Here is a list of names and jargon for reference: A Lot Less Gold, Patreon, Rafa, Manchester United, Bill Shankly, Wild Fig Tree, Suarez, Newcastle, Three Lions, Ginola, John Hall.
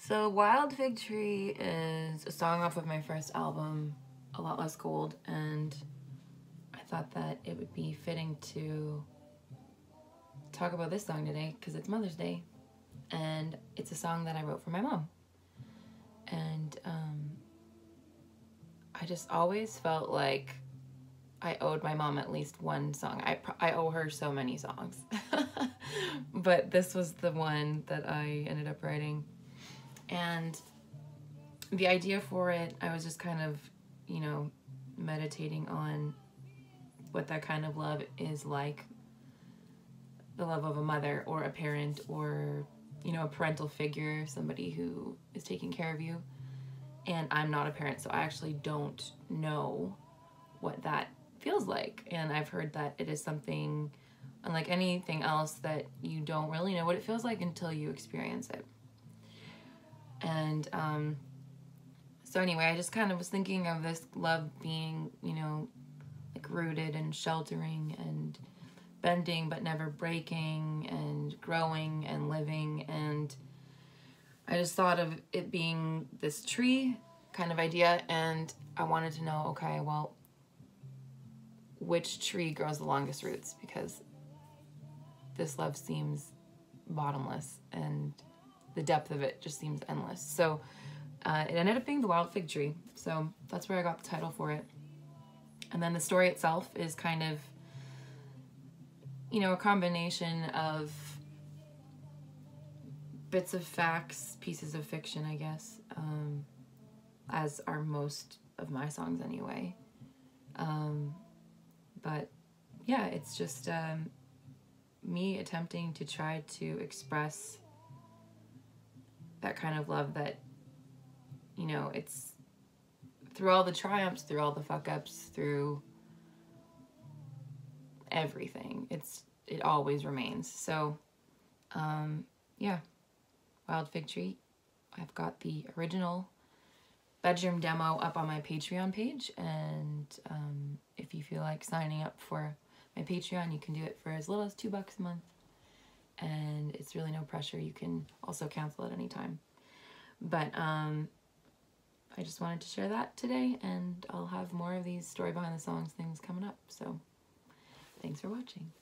So Wild Fig Tree is a song off of my first album, A Lot Less Gold, and I thought that it would be fitting to talk about this song today because it's Mother's Day, and it's a song that I wrote for my mom. And I just always felt like I owed my mom at least one song. I owe her so many songs. But this was the one that I ended up writing. And the idea for it, I was just kind of, you know, meditating on what that kind of love is like. The love of a mother or a parent or, you know, a parental figure, somebody who is taking care of you. And I'm not a parent, so I actually don't know what that feels like. And I've heard that it is something, unlike anything else, that you don't really know what it feels like until you experience it. And so anyway, I just kind of was thinking of this love being, you know, like rooted and sheltering and bending but never breaking and growing and living. And I just thought of it being this tree kind of idea, and I wanted to know, okay, well, which tree grows the longest roots, because this love seems bottomless and the depth of it just seems endless. So it ended up being the Wild Fig Tree. So that's where I got the title for it. And then the story itself is kind of, you know, a combination of bits of facts, pieces of fiction, I guess, as are most of my songs anyway. But yeah, it's just me attempting to try to express that kind of love that, you know, it's through all the triumphs, through all the fuck-ups, through everything, it always remains. So yeah, Wild Fig Tree. I've got the original bedroom demo up on my Patreon page, and if you feel like signing up for my Patreon, you can do it for as little as $2 a month, and it's really no pressure. You can also cancel at any time. But I just wanted to share that today, and I'll have more of these story behind the songs things coming up. So thanks for watching.